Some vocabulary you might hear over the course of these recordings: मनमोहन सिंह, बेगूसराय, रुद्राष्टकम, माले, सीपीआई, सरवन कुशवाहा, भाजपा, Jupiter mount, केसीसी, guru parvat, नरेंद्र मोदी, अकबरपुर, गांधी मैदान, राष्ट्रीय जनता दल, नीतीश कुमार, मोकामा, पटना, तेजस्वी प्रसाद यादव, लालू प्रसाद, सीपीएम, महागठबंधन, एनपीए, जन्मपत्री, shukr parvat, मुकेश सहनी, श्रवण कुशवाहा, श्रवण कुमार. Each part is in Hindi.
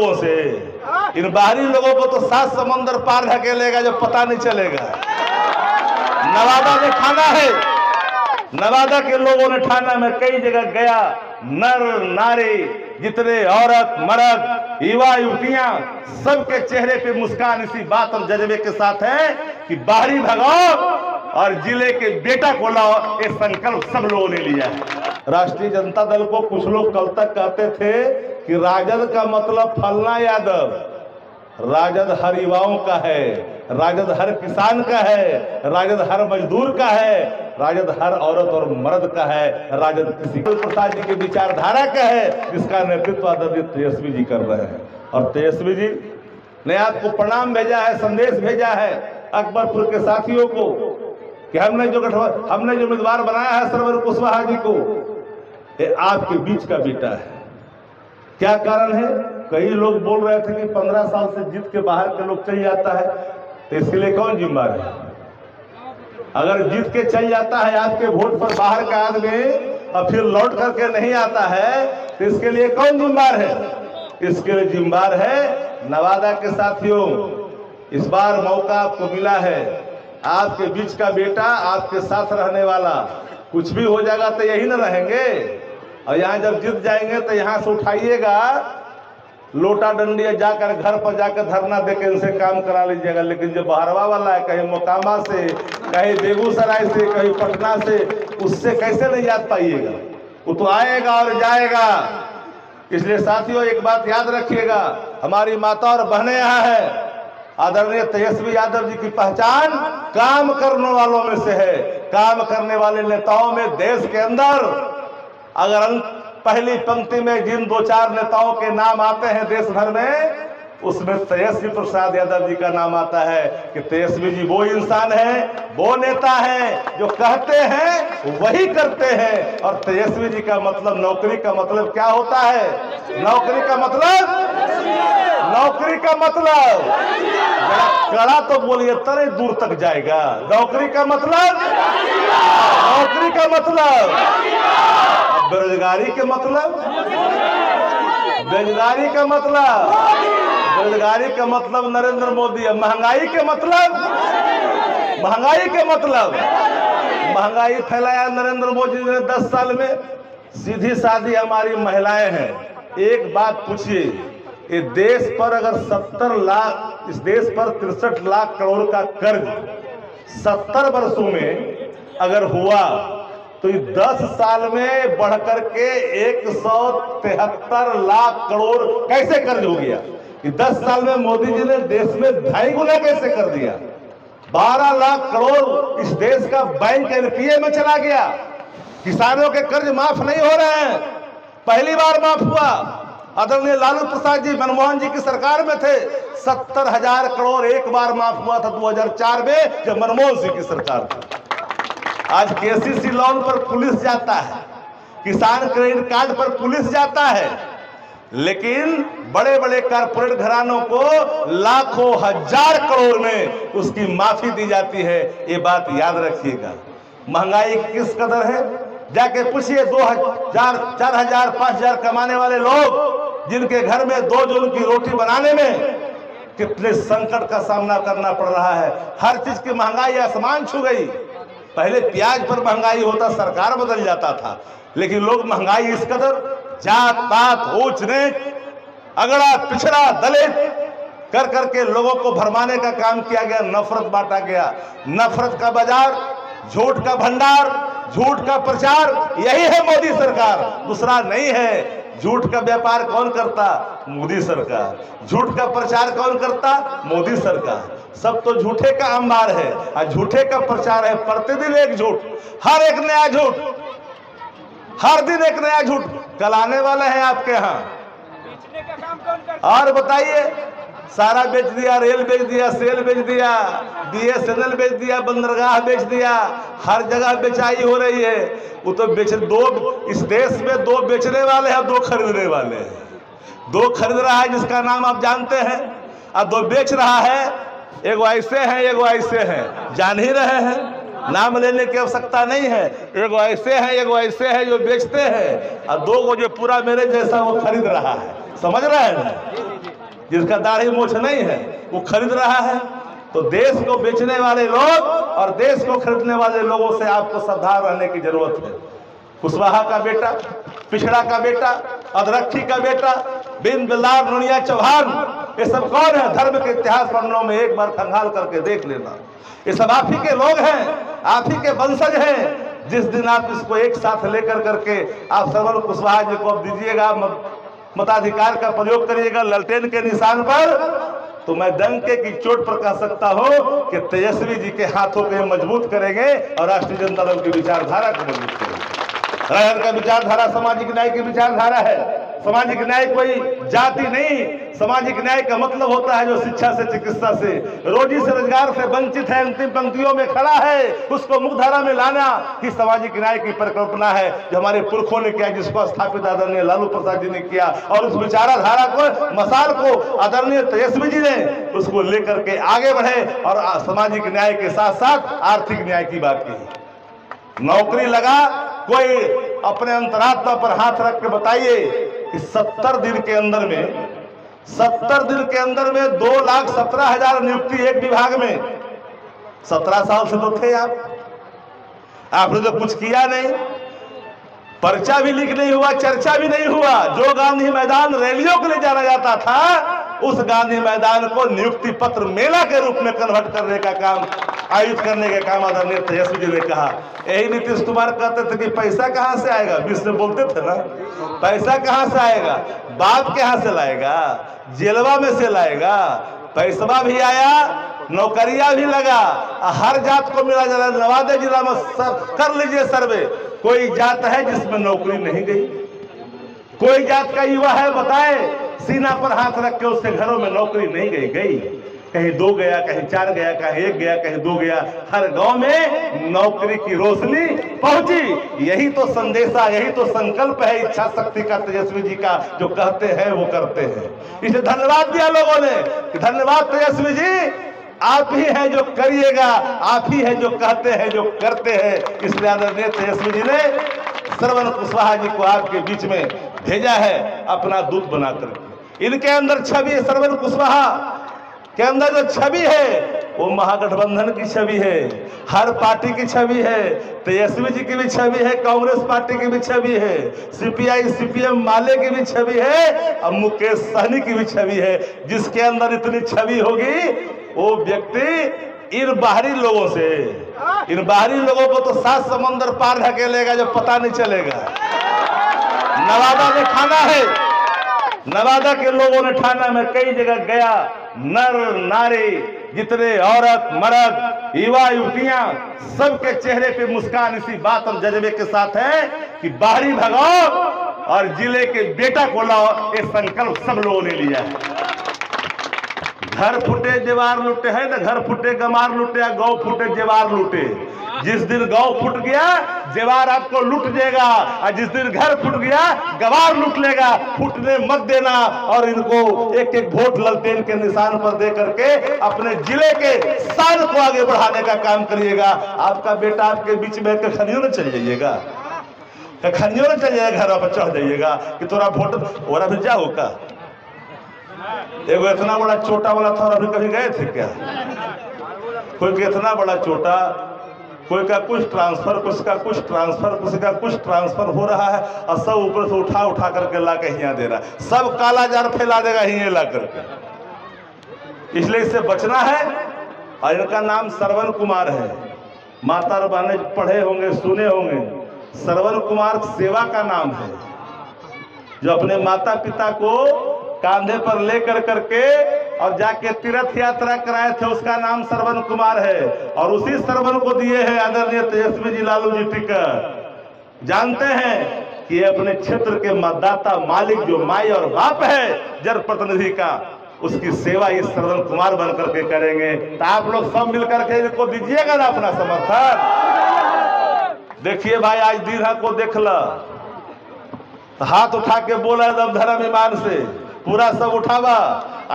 लोगों से। इन बाहरी लोगों को तो सात समंदर पार ढकेलेगा जो पता नहीं चलेगा। नवादा में ठाना है, नवादा के लोगों ने ठाना में कई जगह गया, नर नारी जितने औरत मर्द युवा युवतियां सबके चेहरे पे मुस्कान इसी बात और जज्बे के साथ है कि बाहरी भगाओ और जिले के बेटा को लाओ, ये संकल्प सब लोगों ने लिया है। राष्ट्रीय जनता दल को कुछ लोग कल तक कहते थे कि राजद का मतलब फलना यादव, राजद हर युवाओं का है, राजद हर किसान का है, राजद हर मजदूर का है, राजद हर औरत और मर्द का है, राजद किसी प्रसाद जी के विचारधारा का है, जिसका नेतृत्व आदरणीय तेजस्वी जी कर रहे हैं। और तेजस्वी जी ने आपको प्रणाम भेजा है, संदेश भेजा है अकबरपुर के साथियों को कि हमने जो उम्मीदवार बनाया है सरवन कुशवाहा जी को, ये आपके बीच का बेटा है। क्या कारण है? कई लोग बोल रहे थे कि 15 साल से जीत के बाहर के लोग चल जाता है, तो इसके लिए कौन जिम्मेवार है? अगर जीत के चल जाता है आपके वोट पर बाहर का आदमी और फिर लौट करके नहीं आता है, तो इसके लिए कौन जिम्मेवार है? इसके लिए जिम्मेवार है नवादा के साथियों। इस बार मौका आपको मिला है, आपके बीच का बेटा आपके साथ रहने वाला, कुछ भी हो जाएगा तो यही ना रहेंगे, और यहाँ जब जीत जाएंगे तो यहाँ से उठाइएगा लोटा डंडी, जाकर घर पर जाकर धरना देकर इनसे काम करा लीजिएगा। लेकिन जो बाहरवा वाला है, कहीं मोकामा से, कहीं बेगूसराय से, कहीं पटना से, उससे कैसे नहीं याद पाइएगा? वो तो आएगा और जाएगा। इसलिए साथियों एक बात याद रखिएगा, हमारी माता और बहनें यहाँ है। आदरणीय तेजस्वी यादव जी की पहचान काम करने वालों में से है। काम करने वाले नेताओं में देश के अंदर अगर पहली पंक्ति में जिन दो चार नेताओं के नाम आते हैं देश भर में, उसमें तेजस्वी प्रसाद यादव जी का नाम आता है कि तेजस्वी जी वो इंसान है, वो नेता है जो कहते हैं वही करते हैं। और तेजस्वी जी का मतलब, नौकरी का मतलब क्या होता है? नौकरी का मतलब, नौकरी का मतलब कड़ा तो बोलिए तरे दूर तक जाएगा। नौकरी का मतलब, नौकरी का मतलब बेरोजगारी के मतलब, बेरोजगारी का मतलब, बेरोजगारी का मतलब नरेंद्र मोदी है, महंगाई के मतलब, महंगाई के मतलब महंगाई फैलाया नरेंद्र मोदी ने 10 साल में। सीधी साधी हमारी महिलाएं हैं, एक बात पूछिए, ये देश पर अगर 70 लाख, इस देश पर 63 लाख करोड़ का कर्ज 70 वर्षों में अगर हुआ तो ये 10 साल में बढ़कर के 173 लाख करोड़ कैसे कर्ज हो गया? 10 साल में मोदी जी ने देश में 2.5 गुना कैसे कर दिया? 12 लाख करोड़ इस देश का बैंक एनपीए में चला गया। किसानों के कर्ज माफ नहीं हो रहे हैं, पहली बार माफ हुआ। आदरणीय लालू प्रसाद जी मनमोहन जी की सरकार में थे, 70,000 करोड़ एक बार माफ हुआ था 2004 में जब मनमोहन सिंह की सरकार थी। आज केसीसी लोन पर पुलिस जाता है, किसान क्रेडिट कार्ड पर पुलिस जाता है, लेकिन बड़े बड़े कारपोरेट घरानों को लाखों हजार करोड़ में उसकी माफी दी जाती है। ये बात याद रखिएगा। महंगाई किस कदर है जाके पूछिए 2,000, 4,000, 5,000 कमाने वाले लोग जिनके घर में 2 जन की रोटी बनाने में कितने संकट का सामना करना पड़ रहा है। हर चीज की महंगाई आसमान छू गई। पहले प्याज पर महंगाई होता, सरकार बदल जाता था, लेकिन लोग महंगाई इस कदर जात पात ऊंच नीच अगड़ा पिछड़ा दलित कर करके लोगों को भरमाने का काम किया गया, नफरत बांटा गया। नफरत का बाजार, झूठ का भंडार, झूठ का प्रचार, यही है मोदी सरकार, दूसरा नहीं है। झूठ का व्यापार कौन करता? मोदी सरकार। झूठ का प्रचार कौन करता? मोदी सरकार। सब तो झूठे का अंबार है और झूठे का प्रचार है। प्रतिदिन एक झूठ, हर एक नया झूठ, हर दिन एक नया झूठ। कल आने वाले हैं आपके यहाँ। बेचने का काम कौन करता? और बताइए, सारा बेच दिया, रेल बेच दिया, सेल बेच दिया, बीएसएनएल बेच दिया, बंदरगाह बेच दिया, हर जगह बेचाई हो रही है। वो तो इस देश में 2 बेचने वाले हैं, 2 खरीदने वाले हैं। 2 खरीद रहा है जिसका नाम आप जानते हैं, और 2 बेच रहा है। एगो ऐसे हैं, एगो ऐसे हैं, जान ही रहे हैं, नाम लेने की आवश्यकता नहीं है। एगो ऐसे हैं, एगो ऐसे हैं जो बेचते हैं, और 2 को जो पूरा मेरे जैसा वो खरीद रहा है। समझ रहे हैं ना? जिसका दाढ़ी मूछ नहीं है वो खरीद रहा है। तो देश को बेचने वाले लोग और देश को खरीदने वाले लोगों से आपको सावधान रहने की जरूरत है। कुशवाहा का बेटा, पिछड़ा का बेटा, अदरखी का बेटा, बिन बिलाल नुनिया चौहान, ये सब कौन है? धर्म के इतिहास पन्नों में एक बार खंगाल करके देख लेना। ये सब आप ही के लोग हैं, आप ही के वंशज हैं। जिस दिन आप इसको एक साथ लेकर करके आप सरवन कुशवाहा जी को दीजिएगा, मताधिकार का प्रयोग करिएगा ललटेन के निशान पर, तो मैं डंके की चोट पर कह सकता हूं कि तेजस्वी जी के हाथों को मजबूत करेंगे और राष्ट्रीय जनता दल की विचारधारा को मजबूत करेंगे। रायन का विचारधारा सामाजिक न्याय की विचारधारा है। सामाजिक न्याय कोई जाति नहीं, सामाजिक न्याय का मतलब होता है जो शिक्षा से, चिकित्सा से, रोजी से, रोजगार से वंचित है, अंतिम पंक्तियों में खड़ा है, उसको मुख्यधारा में लाना ही सामाजिक न्याय की परिकल्पना है जो हमारे पुरखों ने किया, जिसको स्थापित आदरणीय लालू प्रसाद जी ने किया। और उस विचारधारा को, मसाल को आदरणीय तेजस्वी जी ने उसको लेकर के आगे बढ़े और सामाजिक न्याय के साथ साथ आर्थिक न्याय की बात की। नौकरी लगा, कोई अपने अंतरात्मा पर हाथ रख के बताइए कि 70 दिन के अंदर में 2,17,000 नियुक्ति एक विभाग में। 17 साल से तो थे आपने तो कुछ किया नहीं, पर्चा भी लीक नहीं हुआ, चर्चा भी नहीं हुआ। जो गांधी मैदान रैलियों के लिए जाना जाता था, उस गांधी मैदान को नियुक्ति पत्र मेला के रूप में कन्वर्ट करने का काम, आयोजित करने का काम आदरणीय तेजस्वी जी ने कहा। यही नीतीश कुमार कहते थे कि पैसा कहाँ से आएगा, बीच में बोलते थे ना, पैसा कहाँ से आएगा, बाप के यहाँ से लाएगा, जेलवा में से लाएगा। पैसा भी आया, नौकरियां भी लगा, हर जात को मिला जा रहा है। नवादा जिला में कर लीजिए सर्वे, कोई जात है जिसमें नौकरी नहीं गई? कोई जात का युवा है बताए सीना पर हाथ रख के उसके घरों में नौकरी नहीं गई? गई कहीं 2 गया, कहीं 4 गया, कहीं 1 गया, कहीं 2 गया। हर गांव में नौकरी की रोशनी पहुंची। यही तो संदेशा, यही तो संकल्प है इच्छा शक्ति का, तेजस्वी जी का, जो कहते हैं वो करते हैं। इसे धन्यवाद दिया लोगों ने, धन्यवाद तेजस्वी जी, आप ही हैं जो करिएगा, आप ही हैं जो कहते हैं, जो करते हैं। इसलिए आदरणीय तेजस्वी जी ने श्रवण कुशवाहा जी को आपके बीच में भेजा है अपना दूत बनाकर। इनके अंदर छवि, श्रवण कुशवाहा के अंदर जो छवि है वो महागठबंधन की छवि है, हर पार्टी की छवि है। तेजस्वी जी की भी छवि है, कांग्रेस पार्टी की भी छवि है, सीपीआई सीपीएम माले की भी छवि है और मुकेश सहनी की भी छवि है। जिसके अंदर इतनी छवि होगी वो व्यक्ति इन बाहरी लोगों से, इन बाहरी लोगों को तो 7 समुंदर पार ढकेलेगा जो पता नहीं चलेगा। नवादा में ठाना है, नवादा के लोगों ने ठाना, में कई जगह गया, नर नारी जितने औरत मर्द युवा युवतियां सबके चेहरे पे मुस्कान इसी बात और जज्बे के साथ है कि बाहरी भगाओ और जिले के बेटा को लाओ। ये संकल्प सब लोगों ने लिया है। घर फूटे जेवार लूटे है ना, घर फूटे गमार लूटे, गौ फूटे जेवार लूटे। जिस दिन गौ फूट गया जेवार आपको लूट देगा और जिस दिन घर फूट गया गवार लूट लेगा। फूटने मत देना और इनको एक एक वोट ललटेन के निशान पर दे करके अपने जिले के शान को आगे बढ़ाने का काम करिएगा। आपका बेटा आपके बीच में खनियों में चल जाइएगा, खनियों में चल जाइएगा, घर पर चढ़ जाइएगा कि थोड़ा वोट और अभी जाओ का। एगो इतना बड़ा छोटा वाला था, अभी कभी गए थे क्या? कोई का इतना बड़ा छोटा, कोई का कुछ ट्रांसफर, कुछ का कुछ ट्रांसफर, कुछ का कुछ ट्रांसफर हो रहा है और सब ऊपर से उठा उठा करके ला के यहाँ दे रहा है। सब काला जार फैला देगा यहीं ला करके। इसलिए इससे बचना है। और इनका नाम सरवन कुमार है, माता और बहने पढ़े होंगे, सुने होंगे। सरवन कुमार सेवा का नाम है, जो अपने माता पिता को कांधे पर लेकर करके और जाके तीर्थ यात्रा कराए थे, उसका नाम सरवन कुमार है। और उसी सरवन को दिए हैं आदरणीय तेजस्वी जी, लालू जी टिकट। जानते हैं कि ये अपने क्षेत्र के मतदाता, मालिक, जो माई और बाप है जनप्रतिनिधि का, उसकी सेवा ये सरवन कुमार बनकर के करेंगे। तो आप लोग सब मिलकर के इनको दीजिएगा ना अपना समर्थन। देखिए भाई, आज दीर्घा को देख ला, हाथ उठा के बोला एकदम धर्म ईमान से, पूरा सब उठावा।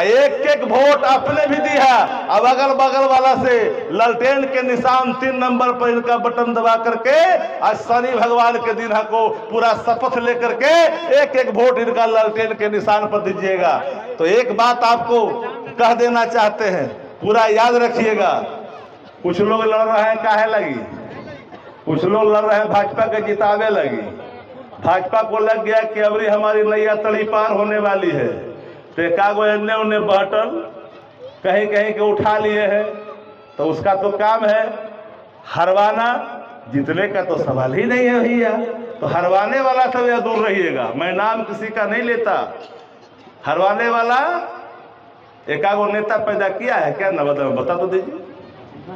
एक एक वोट अपने भी दी है। अब अगल बगल वाला से ललटेन के निशान 3 नंबर पर इनका बटन दबा करके आज शनि भगवान के दिन को पूरा शपथ लेकर के एक एक वोट इनका ललटेन के निशान पर दीजिएगा। तो एक बात आपको कह देना चाहते हैं, पूरा याद रखिएगा। कुछ लोग लड़ रहे हैं काहे लगी, कुछ लोग लड़ रहे हैं भाजपा के जितावे लगी। भाजपा को लग गया कि अबरी हमारी नैया तली पार होने वाली है, तो एकागो एने उने बटन कहीं कहीं के उठा लिए हैं। तो उसका तो काम है हरवाना, जितने का तो सवाल ही नहीं है भैया। तो हरवाने वाला सब यह दूर रहिएगा, मैं नाम किसी का नहीं लेता। हरवाने वाला एकागो नेता पैदा किया है क्या नवादा में, बता तो दीजिए,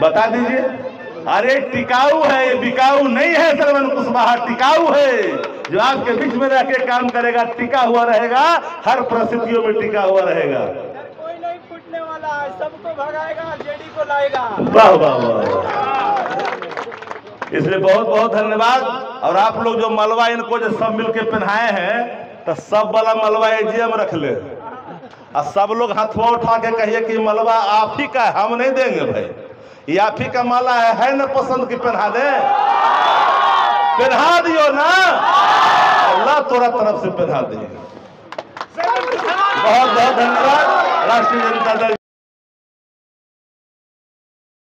बता दीजिए। अरे टिकाऊ है, बिकाऊ नहीं है। सरवन कुशवाहा टिकाऊ है, जो आपके बीच में रह के काम करेगा, टिका हुआ रहेगा, हर परिस्थितियों में टिका हुआ रहेगा। कोई नहीं फूटने वाला है, सबको भगाएगा, जेडी को लाएगा। वाह वाह वाह, इसलिए बहुत बहुत धन्यवाद। और आप लोग जो मलबा इनको जो सब मिल के पहनाए हैं, तो सब वाला मलबा एजीएम रख ले, और सब लोग हथवा उठा के कहिए कि मलबा आप ही का, हम नहीं देंगे भाई। या फिर का माला है ना पसंद की पहना दे, पहना दियो ना, अल्लाह तोरा तरफ से पहना दे। बहुत बहुत धन्यवाद। राष्ट्रीय जनता दल।